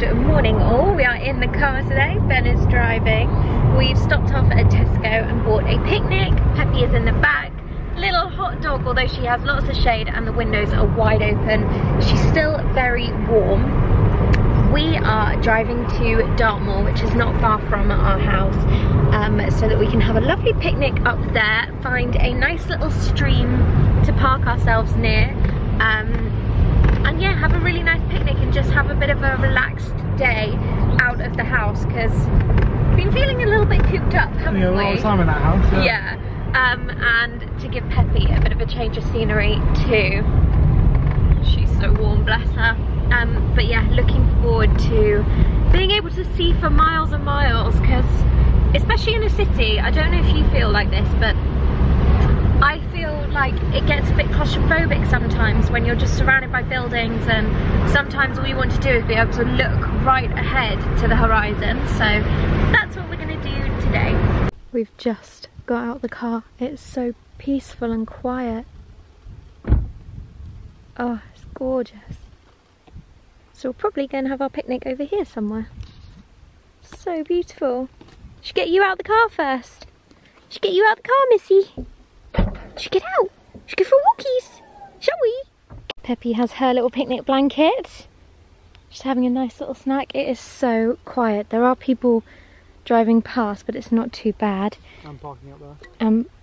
Good morning all, we are in the car today, Ben is driving. We've stopped off at Tesco and bought a picnic. Pepi is in the back, little hot dog, although she has lots of shade and the windows are wide open. She's still very warm. We are driving to Dartmoor, which is not far from our house, so that we can have a lovely picnic up there, find a nice little stream to park ourselves near, and yeah, have a really nice picnic and just have a bit of a relaxed day out of the house, because we've been feeling a little bit cooped up, haven't we? Yeah, a lot of time in that house. Yeah. And to give Pepi a bit of a change of scenery too. She's so warm, bless her. But yeah, looking forward to being able to see for miles and miles, because especially in a city, I don't know if you feel like this, but I feel like it gets a bit claustrophobic sometimes when you're just surrounded by buildings, and sometimes all you want to do is be able to look right ahead to the horizon. So that's what we're going to do today. We've just got out the car. It's so peaceful and quiet. Oh, it's gorgeous. So we're probably going to have our picnic over here somewhere. So beautiful. Should get you out the car first. Should get you out the car, Missy. Should get out. Should go for walkies. Shall we? Pepi has her little picnic blanket. She's having a nice little snack. It is so quiet. There are people driving past, but it's not too bad. I'm parking up there.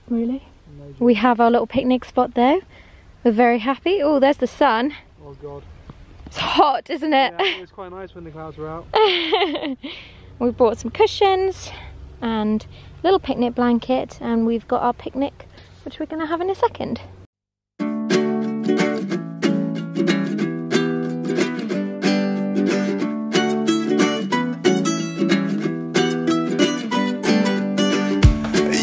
Really? No, we have our little picnic spot though. We're very happy. Oh, there's the sun. Oh God. It's hot, isn't it? Yeah, it was quite nice when the clouds were out. We brought some cushions and a little picnic blanket, and we've got our picnic, which we're going to have in a second.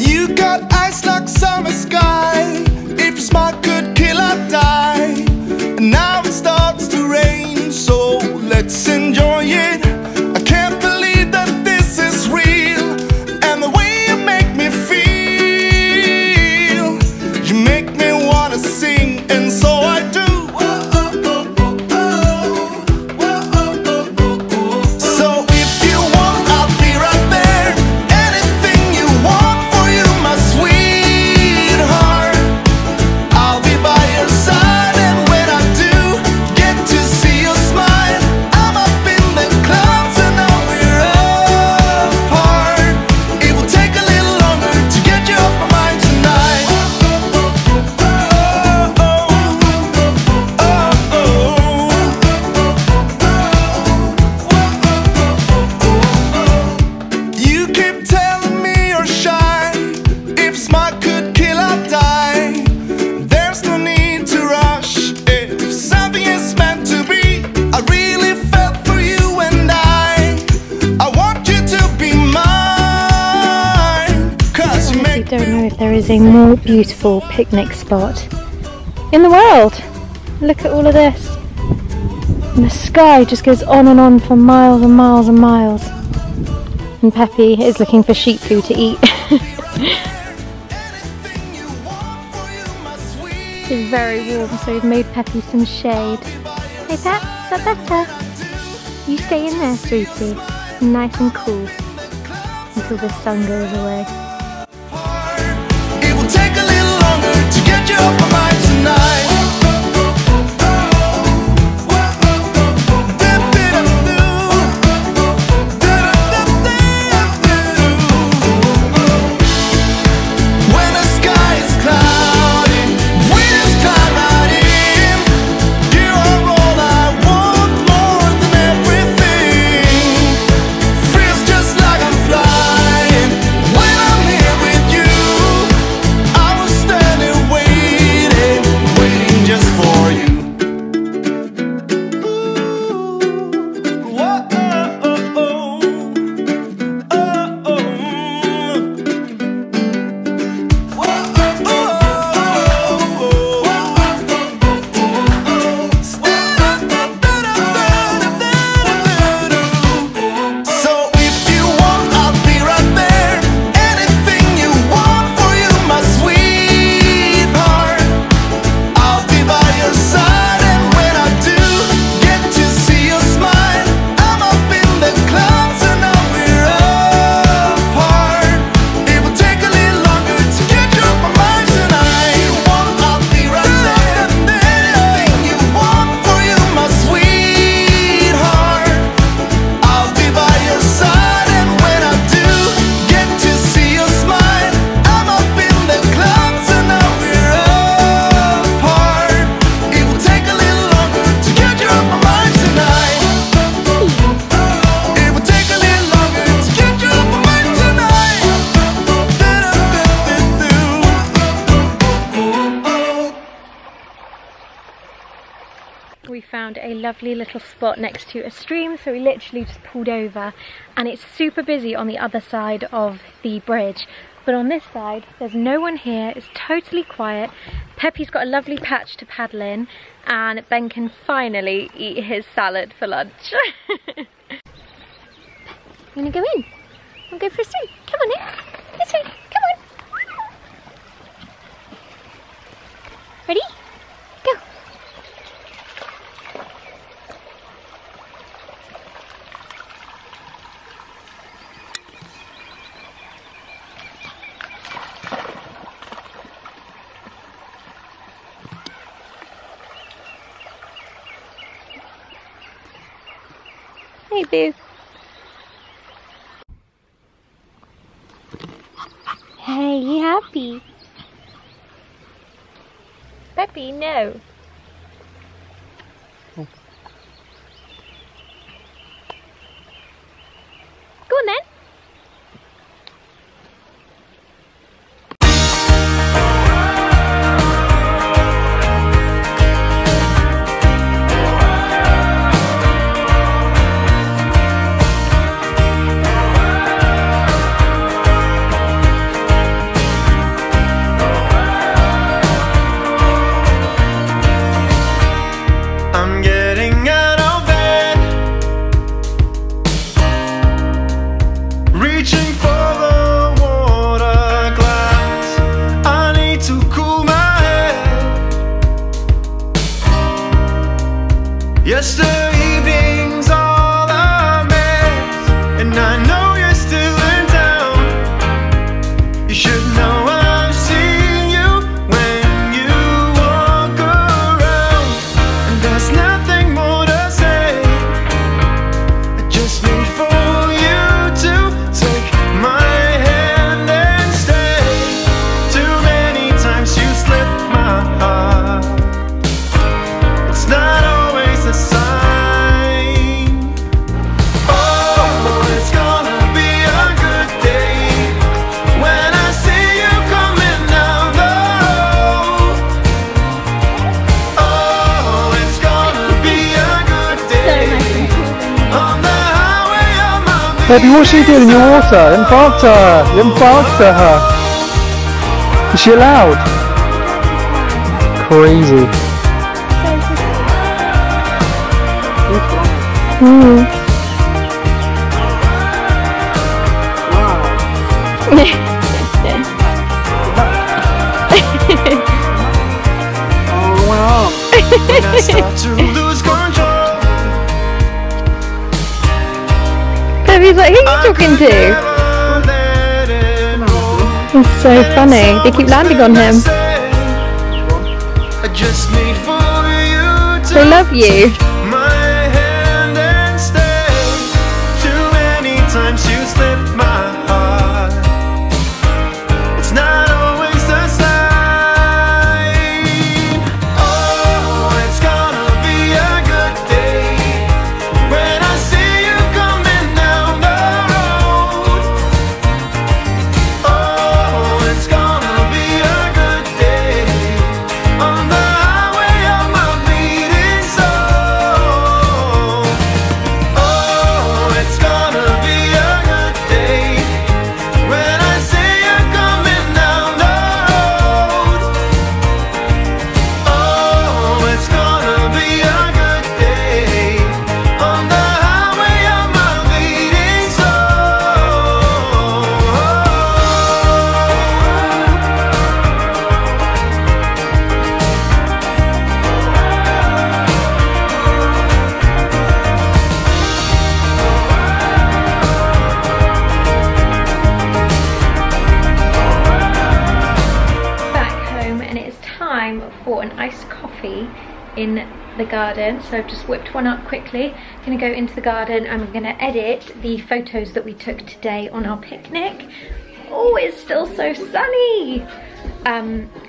You got ice like summer sky. If you're smart, could kill or die. And now it starts to rain, so let's enjoy it. I can't believe that this is real, and the way you make me feel, you make me wanna sing, and so I do. So if you want, I'll be right there. Anything you want for you, my sweetheart, I'll be by your side. I don't know if there is a more beautiful picnic spot in the world. Look at all of this, and the sky just goes on and on for miles and miles and miles, and Pepi is looking for sheep food to eat. It's very warm, so we've made Pepi some shade. Hey Pep, is that better? You stay in there, sweetie, nice and cool until the sun goes away. You're my mind tonight. found a lovely little spot next to a stream, so we literally just pulled over, and it's super busy on the other side of the bridge, but on this side there's no one here, it's totally quiet. Pepi's got a lovely patch to paddle in, and Ben can finally eat his salad for lunch. You wanna go in? We'll go for a swim. Come on in. This way. Come on. Ready? Go. Hey, Boo. Hey, you happy? Pepi, no. Oh. Go on then. Pepi, what's she doing in your water? Don't bark to her! Don't bark to her! Is she allowed? Crazy. I start to lose control. He's like, who are you talking to? It's so funny. They keep landing on him. They love you. In the garden, so I've just whipped one up quickly. I'm going to go into the garden and I'm going to edit the photos that we took today on our picnic. Oh, it's still so sunny.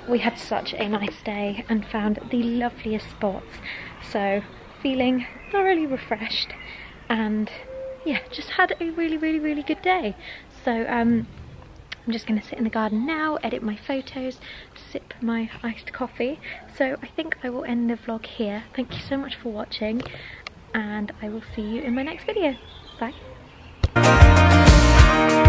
We had such a nice day and found the loveliest spots, so feeling thoroughly refreshed, and yeah, just had a really good day. So I'm just going to sit in the garden now, edit my photos, sip my iced coffee. So I think I will end the vlog here. Thank you so much for watching, and I will see you in my next video. Bye.